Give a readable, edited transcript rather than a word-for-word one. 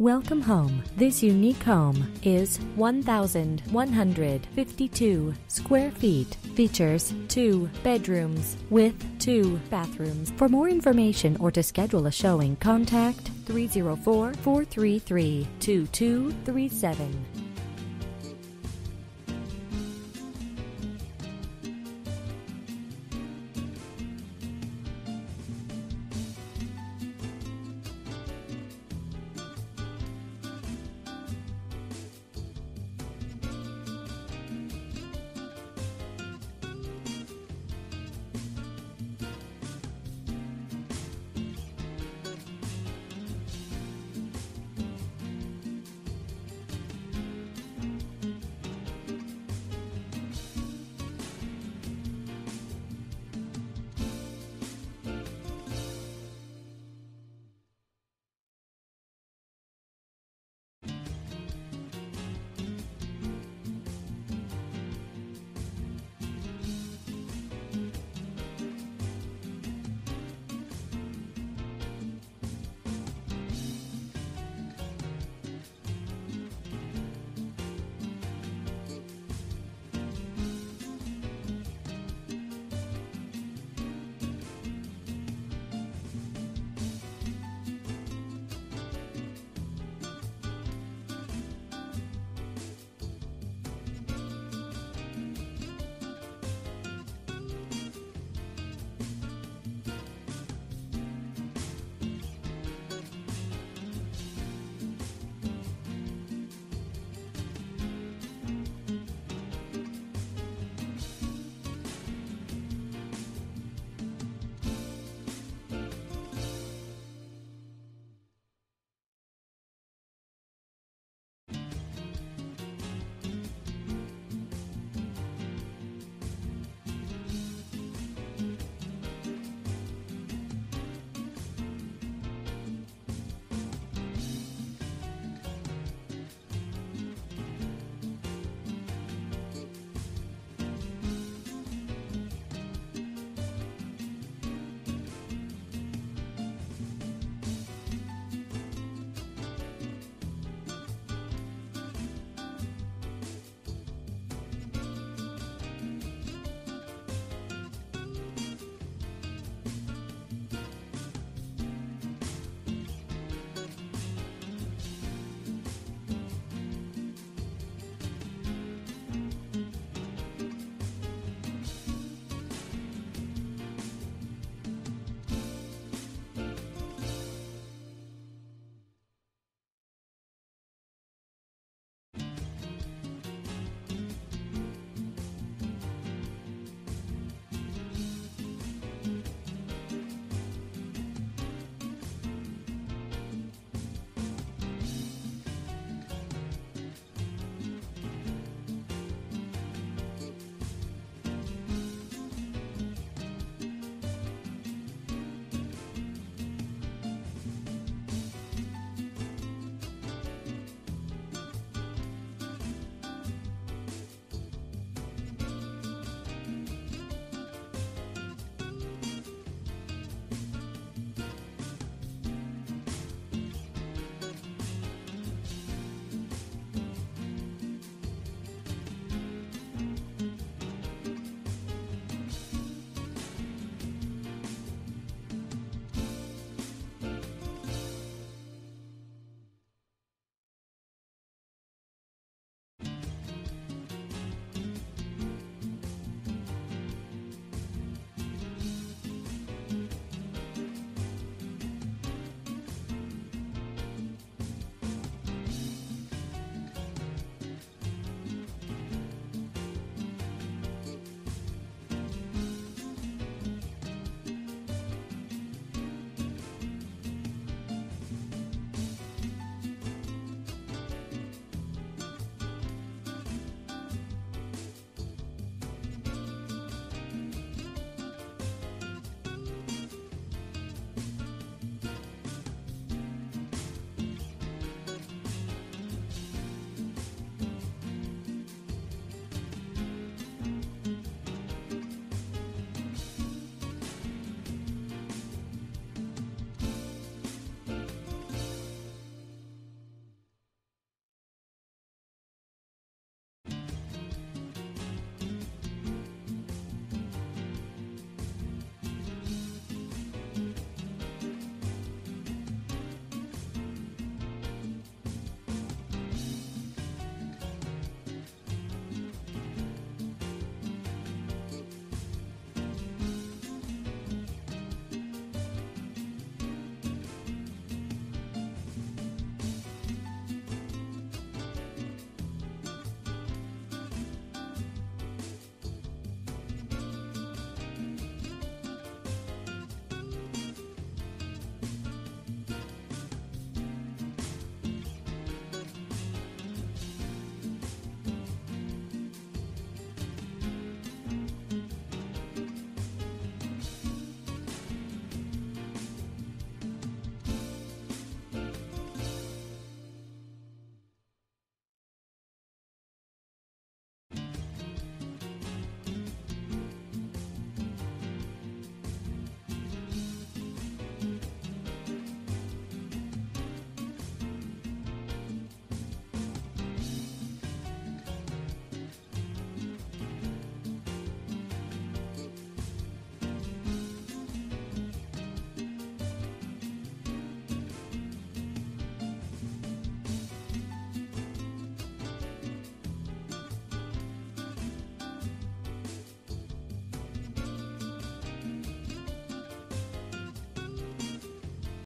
Welcome home. This unique home is 1,152 square feet. Features 2 bedrooms with 2 bathrooms. For more information or to schedule a showing, contact 304-433-2237.